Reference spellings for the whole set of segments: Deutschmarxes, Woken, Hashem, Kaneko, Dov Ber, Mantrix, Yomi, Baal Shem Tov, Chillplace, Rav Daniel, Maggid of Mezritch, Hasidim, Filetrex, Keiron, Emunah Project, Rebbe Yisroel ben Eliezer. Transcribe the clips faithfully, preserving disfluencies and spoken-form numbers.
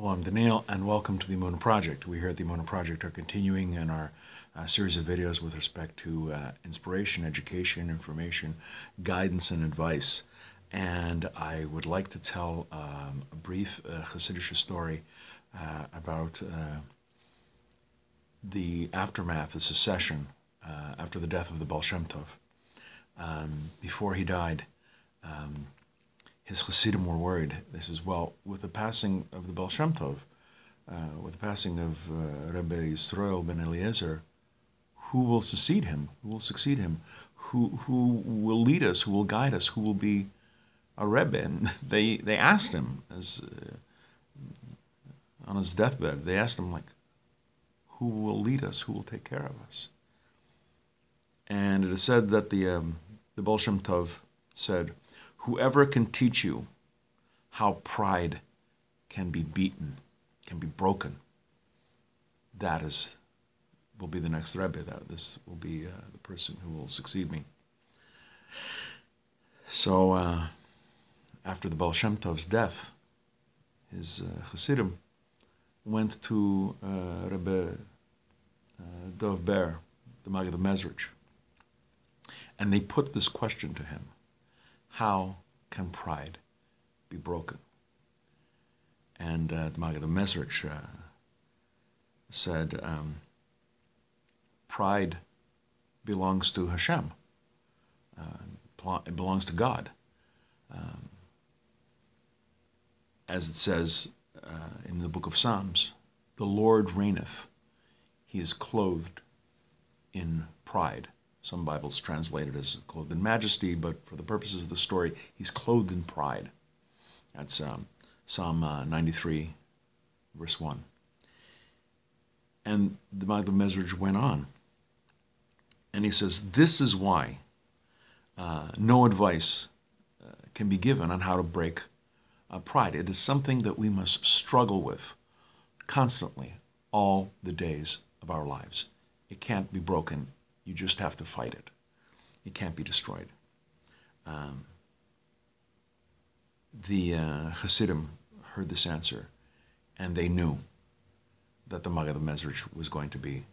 Hello, I'm Daniel, and welcome to the Emunah Project. We here at the Emunah Project are continuing in our uh, series of videos with respect to uh, inspiration, education, information, guidance, and advice. And I would like to tell um, a brief uh, Hasidic story uh, about uh, the aftermath, the secession, uh, after the death of the Baal Shem Tov. Um, before he died, um, his Hasidim were worried. They says, well, with the passing of the Baal Shem Tov, uh, with the passing of uh, Rebbe Yisroel ben Eliezer, who will succeed him? Who will succeed him? Who who will lead us? Who will guide us? Who will be a Rebbe? And they they asked him as uh, on his deathbed. They asked him, like, who will lead us? Who will take care of us? And it is said that the um, the Baal Shem Tov said, whoever can teach you how pride can be beaten, can be broken, that is, will be the next Rebbe. That this will be uh, the person who will succeed me. So, uh, after the Baal Shem Tov's death, his uh, Hasidim went to uh, Rebbe uh, Dov Ber, the Maggid of Mezritch, and they put this question to him. How can pride be broken? And uh, the Maggid of Mezritch uh, said, um, pride belongs to Hashem. Uh, it belongs to God. Um, as it says uh, in the book of Psalms, the Lord reigneth. He is clothed in pride. Some Bibles translate it as clothed in majesty, but for the purposes of the story, he's clothed in pride. That's um, Psalm uh, ninety-three, verse one. And the Maggid of Mezritch went on, and he says, this is why uh, no advice uh, can be given on how to break uh, pride. It is something that we must struggle with constantly, all the days of our lives. It can't be broken. You just have to fight it. It can't be destroyed. Um, the uh, Hasidim heard this answer, and they knew that the Maggid of Mezritch was going to be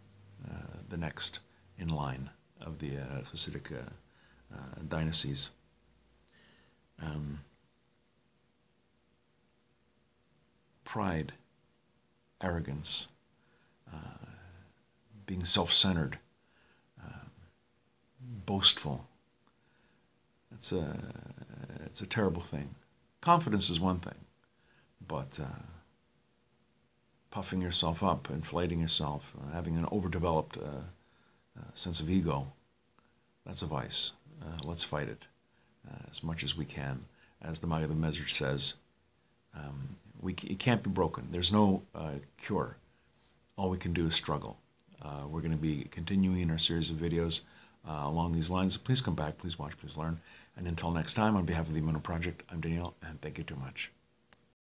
uh, the next in line of the uh, Hasidic uh, uh, dynasties. Um, pride, arrogance, uh, being self-centered, boastful. It's a, it's a terrible thing. Confidence is one thing, but uh, puffing yourself up, inflating yourself, uh, having an overdeveloped uh, uh, sense of ego, that's a vice. Uh, let's fight it uh, as much as we can. As the Maggid of Mezritch says, um, we, it can't be broken. There's no uh, cure. All we can do is struggle. Uh, we're going to be continuing our series of videos Uh, along these lines. Please come back, please watch, please learn. And until next time, on behalf of the Emunah Project, I'm Daniel, and thank you too much.